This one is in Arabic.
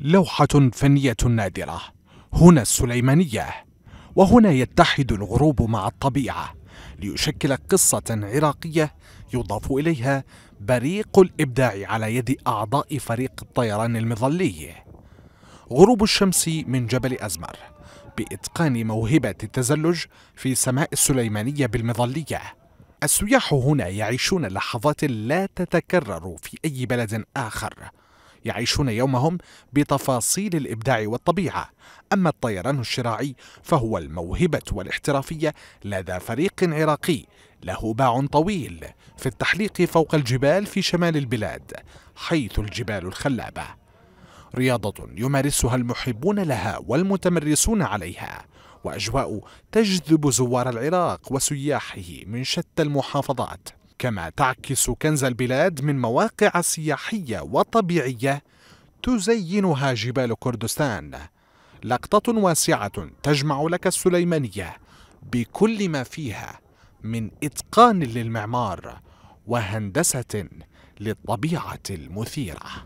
لوحة فنية نادرة. هنا السليمانية، وهنا يتحد الغروب مع الطبيعة ليشكل قصة عراقية يضاف إليها بريق الإبداع على يد أعضاء فريق الطيران المظلي. غروب الشمس من جبل أزمر بإتقان موهبة التزلج في سماء السليمانية بالمظلية. السياح هنا يعيشون لحظات لا تتكرر في أي بلد آخر، يعيشون يومهم بتفاصيل الإبداع والطبيعة. أما الطيران الشراعي فهو الموهبة والاحترافية لدى فريق عراقي له باع طويل في التحليق فوق الجبال في شمال البلاد، حيث الجبال الخلابة، رياضة يمارسها المحبون لها والمتمرسون عليها، وأجواء تجذب زوار العراق وسياحه من شتى المحافظات. كما تعكس كنز البلاد من مواقع سياحية وطبيعية تزينها جبال كردستان. لقطة واسعة تجمع لك السليمانية بكل ما فيها من إتقان للمعمار وهندسة للطبيعة المثيرة.